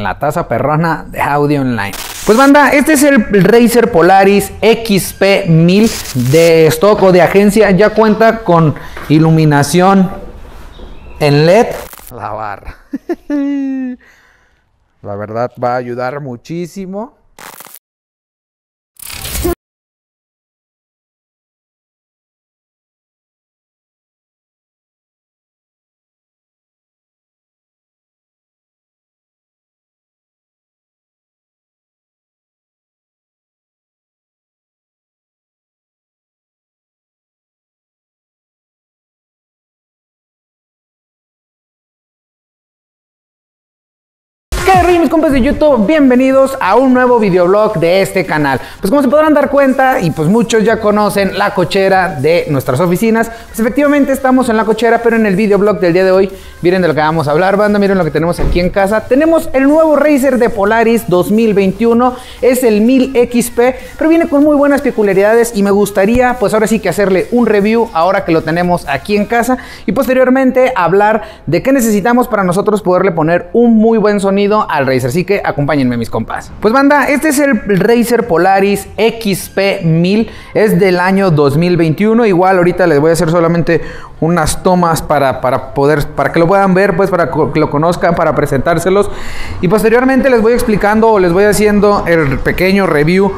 en la taza perrona de Audio Online. Pues banda, este es el RZR Polaris XP1000 de stock o de agencia. Ya cuenta con iluminación en LED. La barra. La verdad va a ayudar muchísimo. Mis compas de YouTube, bienvenidos a un nuevo videoblog de este canal. Pues como se podrán dar cuenta, y pues muchos ya conocen la cochera de nuestras oficinas, pues efectivamente estamos en la cochera, pero en el videoblog del día de hoy, miren de lo que vamos a hablar, banda, miren lo que tenemos aquí en casa. Tenemos el nuevo RZR de Polaris 2021, es el 1000 XP, pero viene con muy buenas peculiaridades y me gustaría pues ahora sí que hacerle un review ahora que lo tenemos aquí en casa y posteriormente hablar de qué necesitamos para nosotros poderle poner un muy buen sonido al RZR. Así que acompáñenme, mis compas. Pues banda, este es el RZR Polaris XP1000, es del año 2021. Igual ahorita les voy a hacer solamente unas tomas para que lo puedan ver, pues para que lo conozcan, para presentárselos, y posteriormente les voy explicando o les voy haciendo el pequeño review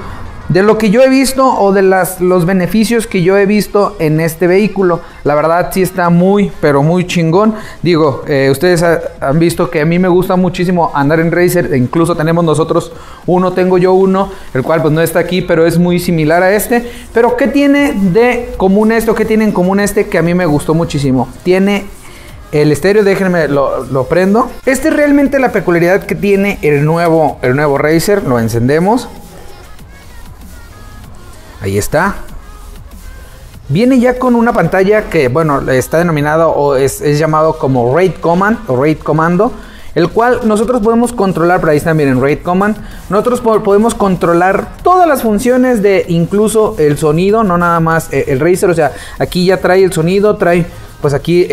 de lo que yo he visto o de los beneficios que yo he visto en este vehículo. La verdad sí está muy, pero muy chingón. Digo, ustedes han visto que a mí me gusta muchísimo andar en RZR. Incluso tenemos nosotros uno, tengo yo uno, el cual pues no está aquí, pero es muy similar a este. Pero ¿qué tiene de común esto? ¿Qué tiene en común este que a mí me gustó muchísimo? Tiene el estéreo, déjenme, lo prendo. Esta es realmente la peculiaridad que tiene el nuevo RZR. Lo encendemos. Ahí está. Viene ya con una pantalla que, bueno, está denominado o es llamado como Ride Command o Ride Comando, el cual nosotros podemos controlar. Por ahí está, miren, Ride Command. Nosotros podemos controlar todas las funciones de incluso el sonido, no nada más el RZR. O sea, aquí ya trae el sonido, trae pues aquí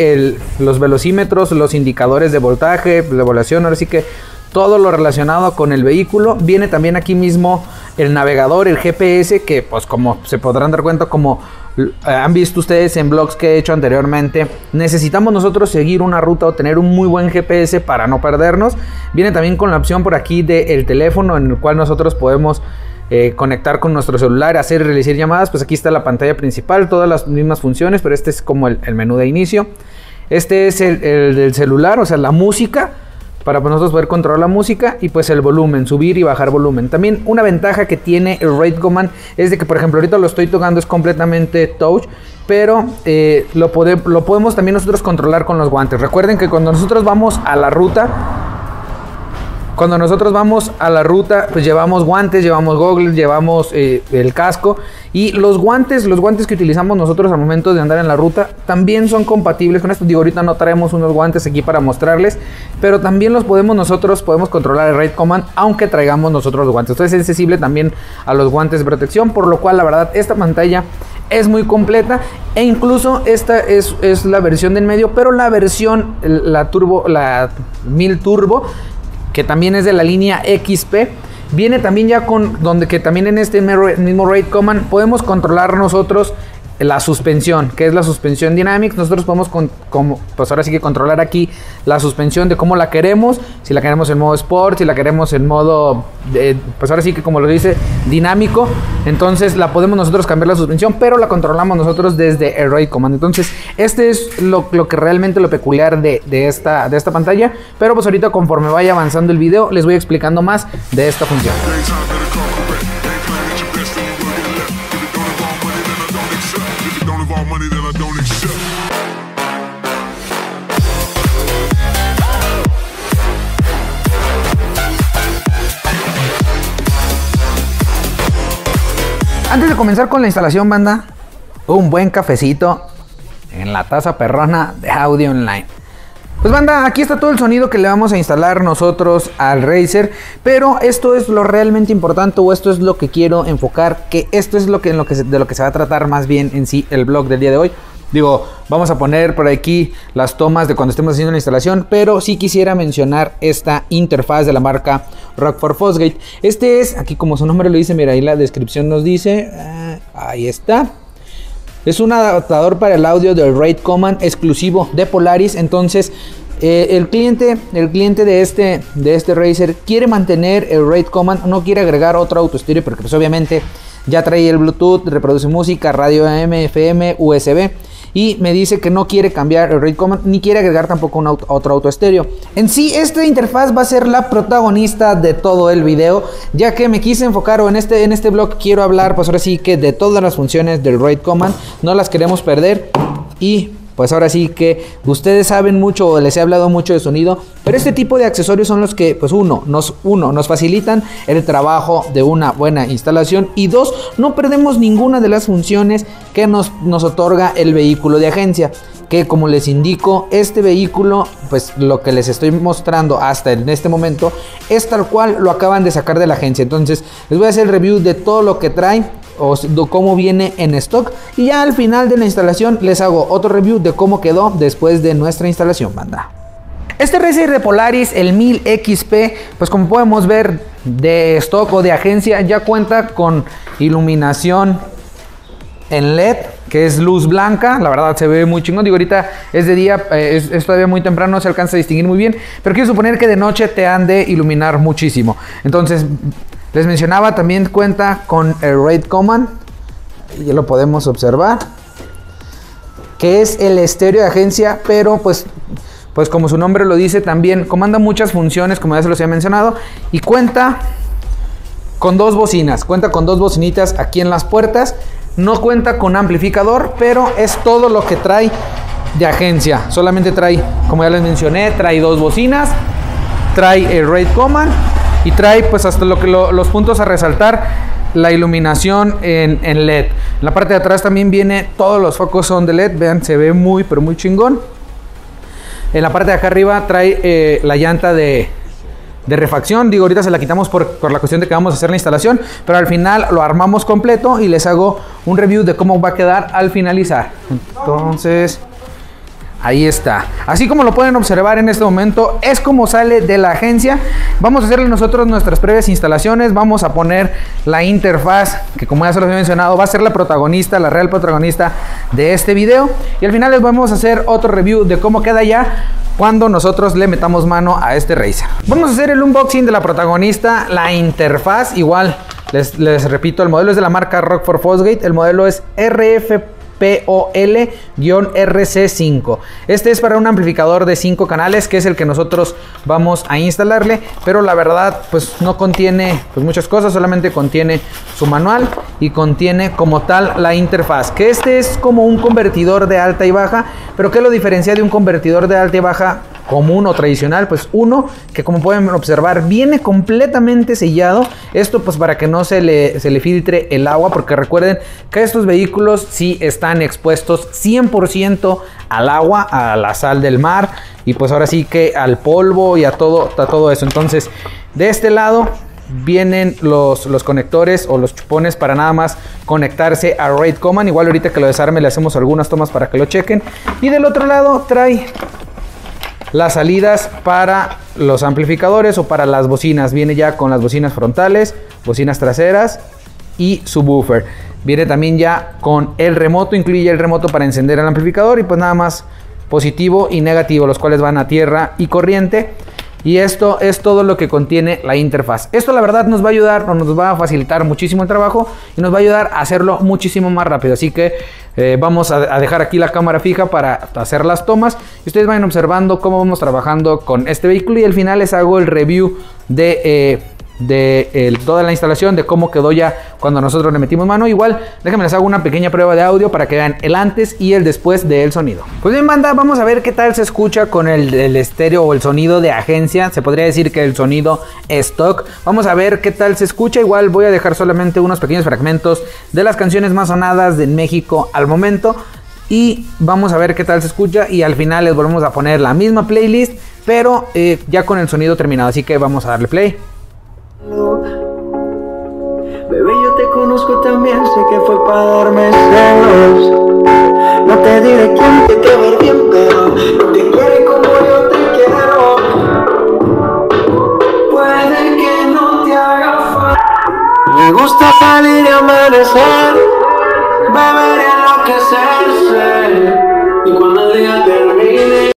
los velocímetros, los indicadores de voltaje, de evaluación, ahora sí que todo lo relacionado con el vehículo. Viene también aquí mismo el navegador, el GPS, que pues como se podrán dar cuenta, como han visto ustedes en blogs que he hecho anteriormente, necesitamos nosotros seguir una ruta o tener un muy buen GPS para no perdernos. Viene también con la opción por aquí del teléfono, en el cual nosotros podemos conectar con nuestro celular, hacer y realizar llamadas. Pues aquí está la pantalla principal, todas las mismas funciones, pero este es como el menú de inicio. Este es el del celular, o sea, la música, para nosotros poder controlar la música, y pues el volumen, subir y bajar volumen. También una ventaja que tiene el Ride Command es de que, por ejemplo, ahorita lo estoy tocando, es completamente touch, pero lo podemos también nosotros controlar con los guantes. Recuerden que cuando nosotros vamos a la ruta, pues llevamos guantes, llevamos goggles, llevamos el casco, y los guantes que utilizamos nosotros al momento de andar en la ruta también son compatibles con esto. Digo, ahorita no traemos unos guantes aquí para mostrarles, pero también podemos controlar el Ride Command aunque traigamos nosotros los guantes. Entonces es sensible también a los guantes de protección, por lo cual la verdad esta pantalla es muy completa. E incluso esta es la versión del medio, pero la versión, la 1000 Turbo, que también es de la línea XP, viene también ya con que también en este mismo Ride Command podemos controlar nosotros la suspensión, que es la suspensión Dynamics. Nosotros podemos pues ahora sí que controlar aquí la suspensión, de cómo la queremos, si la queremos en modo Sport, si la queremos en modo pues ahora sí que, como lo dice, dinámico. Entonces la podemos nosotros cambiar la suspensión, pero la controlamos nosotros desde el Ride Command. Entonces este es lo que realmente lo peculiar de esta pantalla, pero pues ahorita conforme vaya avanzando el video les voy explicando más de esta función. Antes de comenzar con la instalación, banda, un buen cafecito en la taza perrona de Audio Online. Pues banda, aquí está todo el sonido que le vamos a instalar nosotros al RZR, pero esto es lo realmente importante, o esto es lo que quiero enfocar, que esto es de lo que se va a tratar más bien en sí el blog del día de hoy. Digo, vamos a poner por aquí las tomas de cuando estemos haciendo la instalación, pero sí quisiera mencionar esta interfaz de la marca Rockford Fosgate. Este es, aquí como su nombre lo dice, mira, ahí la descripción nos dice, ahí está. Es un adaptador para el audio del Ride Command exclusivo de Polaris. Entonces, el cliente de este RZR quiere mantener el Ride Command, no quiere agregar otro auto estéreo porque pues obviamente ya trae el Bluetooth, reproduce música, radio AM, FM, USB. Y me dice que no quiere cambiar el Ride Command ni quiere agregar tampoco un otro auto estéreo. En sí, esta interfaz va a ser la protagonista de todo el video, ya que me quise enfocar, o en este blog quiero hablar pues ahora sí que de todas las funciones del Ride Command. No las queremos perder y pues ahora sí que ustedes saben mucho, o les he hablado mucho de sonido, pero este tipo de accesorios son los que pues uno, nos facilitan el trabajo de una buena instalación, y dos, no perdemos ninguna de las funciones que nos otorga el vehículo de agencia, que como les indico, este vehículo, pues lo que les estoy mostrando hasta en este momento, es tal cual lo acaban de sacar de la agencia. Entonces les voy a hacer el review de todo lo que trae, o cómo viene en stock, y ya al final de la instalación les hago otro review de cómo quedó después de nuestra instalación, banda. Este RZR de Polaris, el 1000XP, pues como podemos ver de stock o de agencia, ya cuenta con iluminación en LED, que es luz blanca. La verdad se ve muy chingón. Digo, ahorita es de día, es todavía muy temprano, no se alcanza a distinguir muy bien, pero quiero suponer que de noche te han de iluminar muchísimo. Entonces, les mencionaba, también cuenta con el Ride Command, ya lo podemos observar, que es el estéreo de agencia, pero pues como su nombre lo dice, también comanda muchas funciones, como ya se los he mencionado, y cuenta con dos bocinas, cuenta con dos bocinitas aquí en las puertas, no cuenta con amplificador, pero es todo lo que trae de agencia. Solamente trae, como ya les mencioné, trae dos bocinas, trae el Ride Command, y trae pues hasta los puntos a resaltar, la iluminación en LED. En la parte de atrás también viene, todos los focos son de LED, vean, se ve muy pero muy chingón. En la parte de acá arriba trae la llanta de refacción. Digo, ahorita se la quitamos por la cuestión de que vamos a hacer la instalación, pero al final lo armamos completo y les hago un review de cómo va a quedar al finalizar. Entonces, ahí está. Así como lo pueden observar en este momento, es como sale de la agencia. Vamos a hacerle nosotros nuestras previas instalaciones. Vamos a poner la interfaz, que como ya se los he mencionado, va a ser la protagonista, la real protagonista de este video. Y al final les vamos a hacer otro review de cómo queda ya cuando nosotros le metamos mano a este RZR. Vamos a hacer el unboxing de la protagonista, la interfaz. Igual, les repito, el modelo es de la marca Rockford Fosgate. El modelo es RFP Pol-RC5. Este es para un amplificador de 5 canales, que es el que nosotros vamos a instalarle, pero la verdad pues no contiene pues muchas cosas, solamente contiene su manual y contiene como tal la interfaz, que este es como un convertidor de alta y baja. Pero ¿qué lo diferencia de un convertidor de alta y baja común o tradicional? Pues uno, que como pueden observar, viene completamente sellado. Esto pues para que no se le filtre el agua, porque recuerden que estos vehículos sí están expuestos 100% al agua, a la sal del mar, y pues ahora sí que al polvo y a todo eso. Entonces, de este lado vienen los conectores o los chupones para nada más conectarse a Ride Command. Igual ahorita que lo desarme le hacemos algunas tomas para que lo chequen. Y del otro lado trae las salidas para los amplificadores o para las bocinas. Viene ya con las bocinas frontales, bocinas traseras y subwoofer. Viene también ya con el remoto, incluye el remoto para encender el amplificador, y pues nada más positivo y negativo, los cuales van a tierra y corriente. Y esto es todo lo que contiene la interfaz. Esto la verdad nos va a ayudar, o nos va a facilitar muchísimo el trabajo, y nos va a ayudar a hacerlo muchísimo más rápido. Así que vamos a dejar aquí la cámara fija para hacer las tomas, y ustedes vayan observando cómo vamos trabajando con este vehículo, y al final les hago el review de toda la instalación, de cómo quedó ya cuando nosotros le metimos mano. Igual déjenme les hago una pequeña prueba de audio para que vean el antes y el después del sonido. Pues bien, banda, vamos a ver qué tal se escucha con el estéreo o el sonido de agencia. Se podría decir que el sonido stock. Vamos a ver qué tal se escucha. Igual voy a dejar solamente unos pequeños fragmentos de las canciones más sonadas de México al momento, y vamos a ver qué tal se escucha, y al final les volvemos a poner la misma playlist, pero ya con el sonido terminado. Así que vamos a darle play. Bebé, yo te conozco también, sé que fue para darme celos. No te diré quién te queda bien, pero te quiere como yo te quiero. Puede que no te haga falta. Me gusta salir y amanecer, beber y enloquecerse, y cuando el día termine.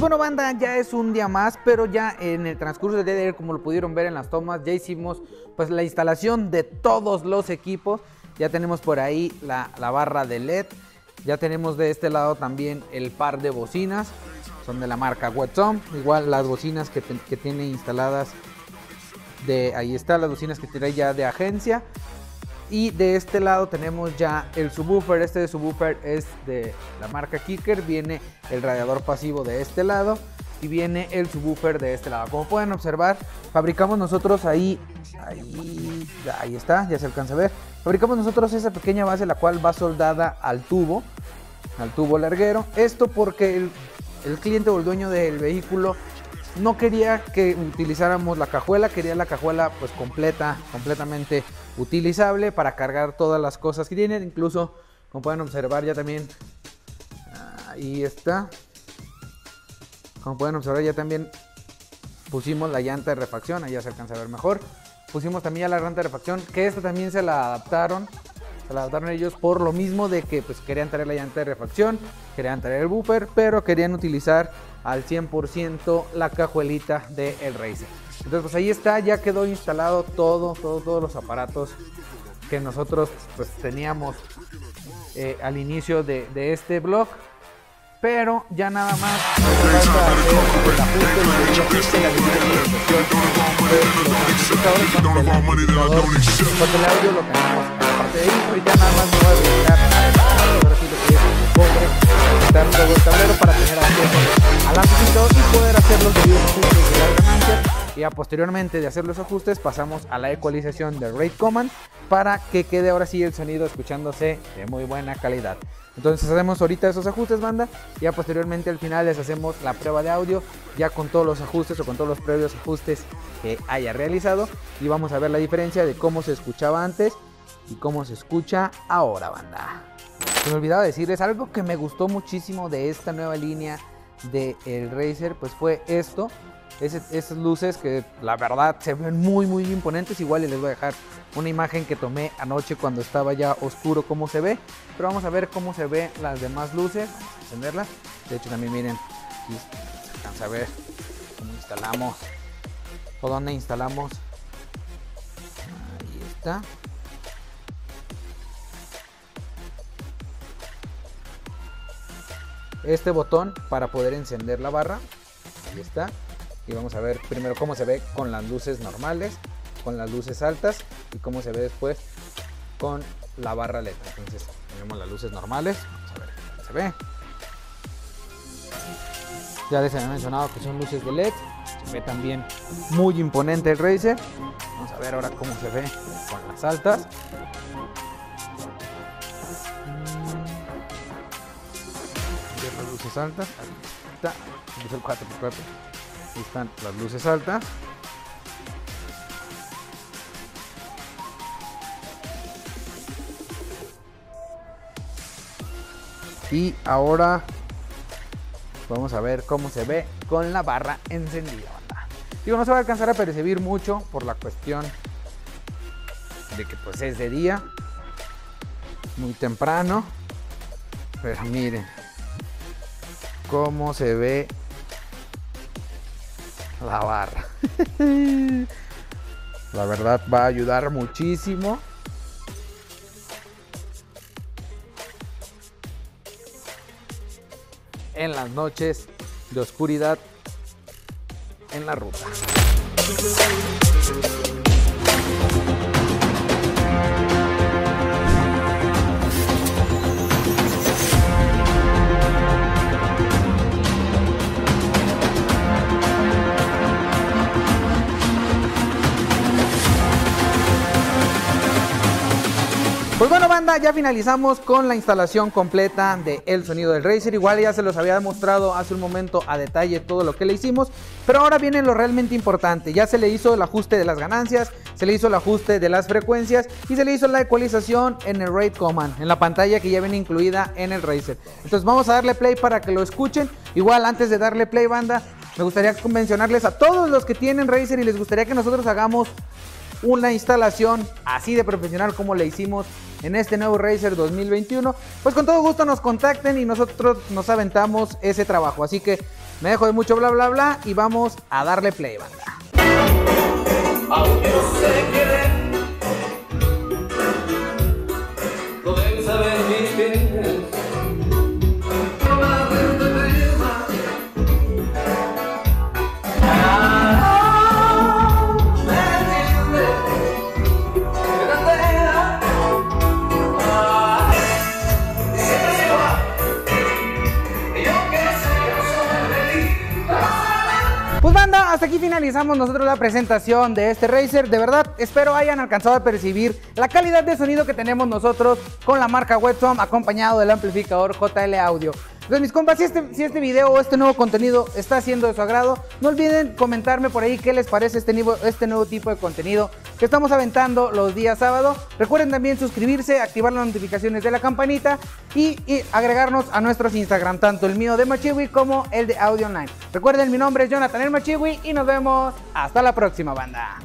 Bueno, banda, ya es un día más, pero ya en el transcurso del día de ayer, como lo pudieron ver en las tomas, ya hicimos pues la instalación de todos los equipos. Ya tenemos por ahí la barra de LED, ya tenemos de este lado también el par de bocinas, son de la marca WetSound. Igual las bocinas que tiene instaladas, de ahí está, las bocinas que tiene ya de agencia. Y de este lado tenemos ya el subwoofer. Este subwoofer es de la marca Kicker. Viene el radiador pasivo de este lado y viene el subwoofer de este lado. Como pueden observar, fabricamos nosotros ahí está, ya se alcanza a ver. Fabricamos nosotros esa pequeña base, la cual va soldada al tubo larguero. Esto porque el cliente o el dueño del vehículo no quería que utilizáramos la cajuela, quería la cajuela pues completamente utilizable para cargar todas las cosas que tienen. Incluso, como pueden observar, ya también ahí está. Como pueden observar, ya también pusimos la llanta de refacción, ahí ya se alcanza a ver mejor. Pusimos también ya la llanta de refacción, que esta también se la adaptaron ellos por lo mismo de que pues querían traer la llanta de refacción, querían traer el buffer, pero querían utilizar al 100% la cajuelita del RZR. Entonces pues ahí está, ya quedó instalado todos los aparatos que nosotros pues teníamos al inicio de este vlog. Pero ya nada más porque el audio lo tenemos aparte de eso, y ya nada más nos va a habilitar ahora sí lo que es el cobre, habilitar todo el tablero para tener acceso al ámbito y poder hacer los debidos ajustes de las ganancias. Y posteriormente de hacer los ajustes pasamos a la ecualización de Ride Command para que quede ahora sí el sonido escuchándose de muy buena calidad. Entonces hacemos ahorita esos ajustes, banda, y ya posteriormente al final les hacemos la prueba de audio ya con todos los ajustes o con todos los previos ajustes que haya realizado, y vamos a ver la diferencia de cómo se escuchaba antes y cómo se escucha ahora, banda. Se me olvidaba decirles algo que me gustó muchísimo de esta nueva línea del RZR, pues fue esto. Esas luces que la verdad se ven muy imponentes. Igual les voy a dejar una imagen que tomé anoche cuando estaba ya oscuro cómo se ve. Pero vamos a ver cómo se ven las demás luces. Vamos a encenderlas. De hecho también miren, aquí se alcanza a ver cómo instalamos o dónde instalamos. Ahí está. Este botón para poder encender la barra. Ahí está. Y vamos a ver primero cómo se ve con las luces normales, con las luces altas, y cómo se ve después con la barra LED. Entonces tenemos las luces normales, vamos a ver cómo se ve. Ya les había mencionado que son luces de LED, se ve también muy imponente el RZR. Vamos a ver ahora cómo se ve con las altas. Las luces altas, ahí está, es el 4x4. Aquí están las luces altas. Y ahora vamos a ver cómo se ve con la barra encendida, banda. Digo, no se va a alcanzar a percibir mucho por la cuestión de que pues es de día, muy temprano, pero miren cómo se ve la barra. La verdad va a ayudar muchísimo. En las noches de oscuridad en la ruta. Pues bueno, banda, ya finalizamos con la instalación completa de el sonido del RZR. Igual ya se los había mostrado hace un momento a detalle todo lo que le hicimos, pero ahora viene lo realmente importante. Ya se le hizo el ajuste de las ganancias, se le hizo el ajuste de las frecuencias y se le hizo la ecualización en el Ride Command, en la pantalla que ya viene incluida en el RZR. Entonces vamos a darle play para que lo escuchen. Igual antes de darle play, banda, me gustaría mencionarles a todos los que tienen RZR y les gustaría que nosotros hagamos una instalación así de profesional como la hicimos en este nuevo RZR 2021, pues con todo gusto nos contacten y nosotros nos aventamos ese trabajo. Así que me dejo de mucho bla bla bla y vamos a darle play, banda. Hasta aquí finalizamos nosotros la presentación de este RZR. De verdad, espero hayan alcanzado a percibir la calidad de sonido que tenemos nosotros con la marca WetSound, acompañado del amplificador JL Audio. Entonces, mis compas, si este video o este nuevo contenido está siendo de su agrado, no olviden comentarme por ahí qué les parece este nuevo tipo de contenido que estamos aventando los días sábado. Recuerden también suscribirse, activar las notificaciones de la campanita y agregarnos a nuestros Instagram, tanto el mío de Machiwi como el de AudioOnline. Recuerden, mi nombre es Jonathan El Machiwi y nos vemos hasta la próxima, banda.